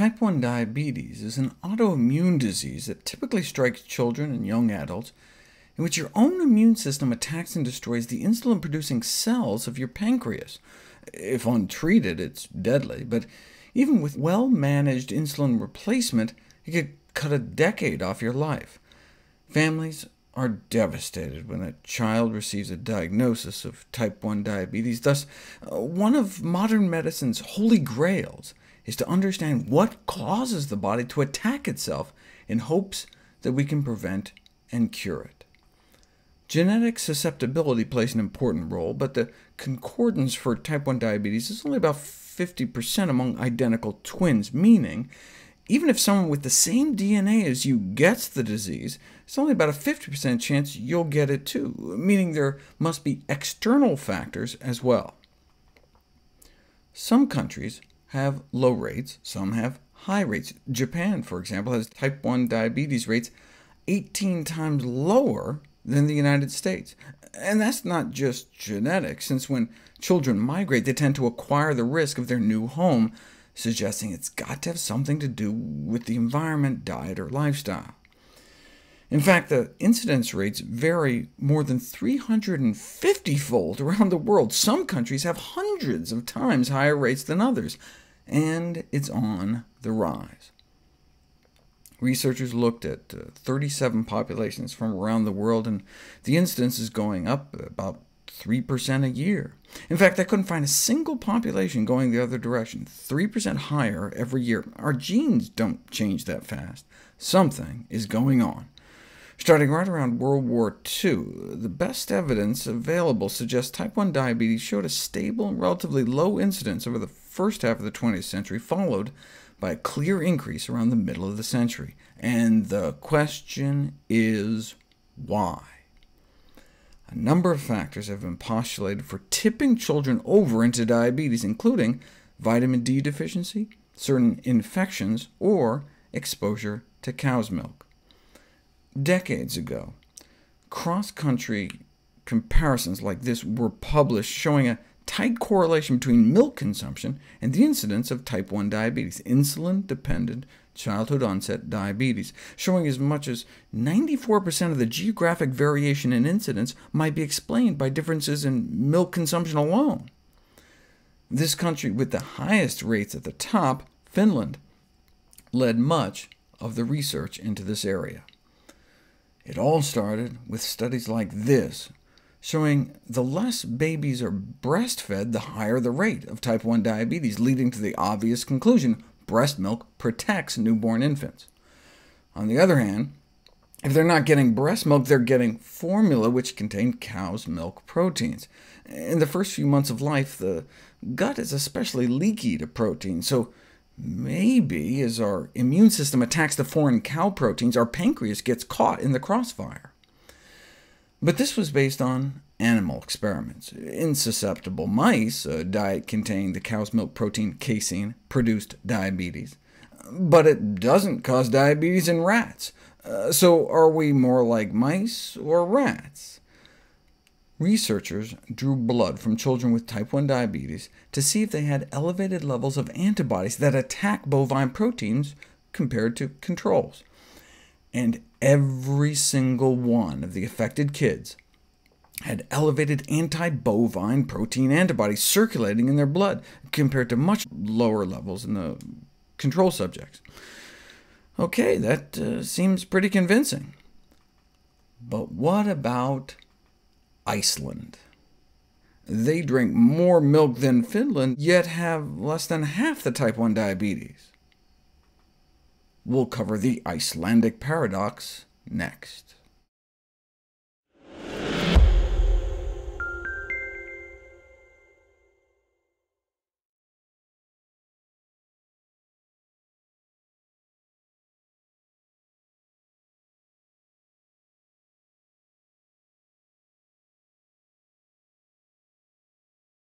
Type 1 diabetes is an autoimmune disease that typically strikes children and young adults, in which your own immune system attacks and destroys the insulin-producing cells of your pancreas. If untreated, it's deadly, but even with well-managed insulin replacement, it could cut a decade off your life. Families are devastated when a child receives a diagnosis of type 1 diabetes. Thus, one of modern medicine's holy grails is to understand what causes the body to attack itself in hopes that we can prevent and cure it. Genetic susceptibility plays an important role, but the concordance for type 1 diabetes is only about 50% among identical twins, meaning even if someone with the same DNA as you gets the disease, it's only about a 50% chance you'll get it too, meaning there must be external factors as well. Some countries have low rates, some have high rates. Japan, for example, has type 1 diabetes rates 18 times lower than the United States. And that's not just genetic, since when children migrate, they tend to acquire the risk of their new home, suggesting it's got to have something to do with the environment, diet, or lifestyle. In fact, the incidence rates vary more than 350-fold around the world. Some countries have hundreds of times higher rates than others, and it's on the rise. Researchers looked at 37 populations from around the world, and the incidence is going up about 3% a year. In fact, I couldn't find a single population going the other direction, 3% higher every year. Our genes don't change that fast. Something is going on. Starting right around World War II, the best evidence available suggests type 1 diabetes showed a stable and relatively low incidence over the first half of the 20th century, followed by a clear increase around the middle of the century. And the question is, why? A number of factors have been postulated for tipping children over into diabetes, including vitamin D deficiency, certain infections, or exposure to cow's milk. Decades ago, cross-country comparisons like this were published showing a tight correlation between milk consumption and the incidence of type 1 diabetes, insulin-dependent childhood-onset diabetes, showing as much as 94% of the geographic variation in incidence might be explained by differences in milk consumption alone. This country with the highest rates at the top, Finland, led much of the research into this area. It all started with studies like this, showing the less babies are breastfed, the higher the rate of type 1 diabetes, leading to the obvious conclusion breast milk protects newborn infants. On the other hand, if they're not getting breast milk, they're getting formula which contain cow's milk proteins. In the first few months of life, the gut is especially leaky to protein, so maybe as our immune system attacks the foreign cow proteins, our pancreas gets caught in the crossfire. But this was based on animal experiments. In susceptible mice, a diet containing the cow's milk protein casein produced diabetes. But it doesn't cause diabetes in rats. So are we more like mice or rats? Researchers drew blood from children with type 1 diabetes to see if they had elevated levels of antibodies that attack bovine proteins compared to controls. And every single one of the affected kids had elevated anti-bovine protein antibodies circulating in their blood, compared to much lower levels in the control subjects. OK, that seems pretty convincing. But what about Iceland? They drink more milk than Finland, yet have less than half the type 1 diabetes. We'll cover the Icelandic paradox next.